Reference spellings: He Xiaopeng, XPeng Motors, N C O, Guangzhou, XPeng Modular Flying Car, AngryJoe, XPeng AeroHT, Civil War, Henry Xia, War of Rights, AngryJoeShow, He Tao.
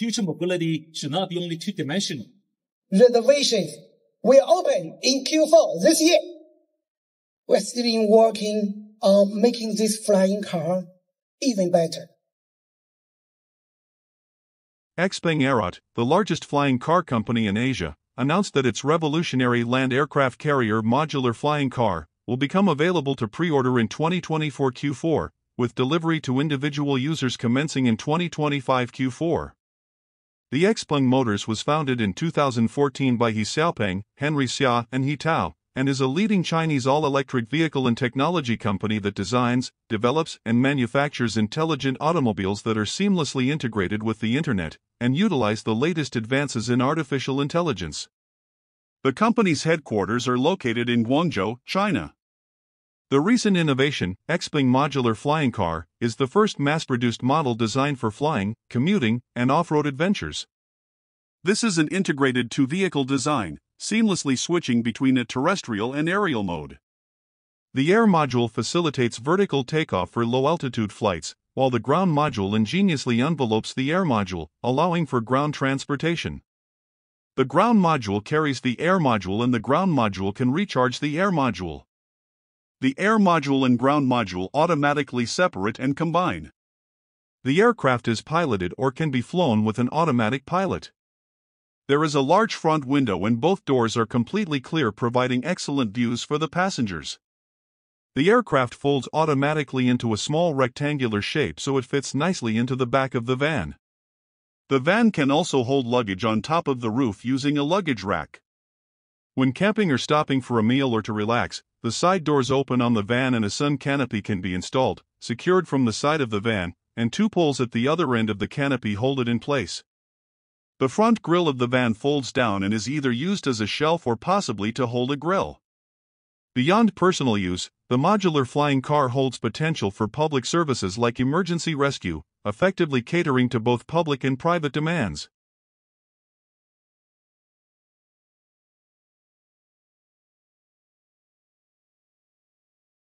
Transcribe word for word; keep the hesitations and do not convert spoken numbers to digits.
future mobility should not be only two-dimensional. Reservations will open in Q four this year. We're still working on making this flying car even better. XPeng AeroHT, the largest flying car company in Asia, announced that its revolutionary land aircraft carrier Modular Flying Car will become available to pre-order in twenty twenty-four Q four, with delivery to individual users commencing in twenty twenty-five Q four. The XPeng Motors was founded in two thousand fourteen by He Xiaopeng, Henry Xia, and He Tao, and is a leading Chinese all-electric vehicle and technology company that designs, develops, and manufactures intelligent automobiles that are seamlessly integrated with the Internet and utilize the latest advances in artificial intelligence. The company's headquarters are located in Guangzhou, China. The recent innovation, XPeng Modular Flying Car, is the first mass-produced model designed for flying, commuting, and off-road adventures. This is an integrated two-vehicle design, seamlessly switching between a terrestrial and aerial mode. The air module facilitates vertical takeoff for low-altitude flights, while the ground module ingeniously envelopes the air module, allowing for ground transportation. The ground module carries the air module and the ground module can recharge the air module. The air module and ground module automatically separate and combine. The aircraft is piloted or can be flown with an automatic pilot. There is a large front window and both doors are completely clear, providing excellent views for the passengers. The aircraft folds automatically into a small rectangular shape so it fits nicely into the back of the van. The van can also hold luggage on top of the roof using a luggage rack. When camping or stopping for a meal or to relax, the side doors open on the van and a sun canopy can be installed, secured from the side of the van, and two poles at the other end of the canopy hold it in place. The front grille of the van folds down and is either used as a shelf or possibly to hold a grill. Beyond personal use, the modular flying car holds potential for public services like emergency rescue, effectively catering to both public and private demands.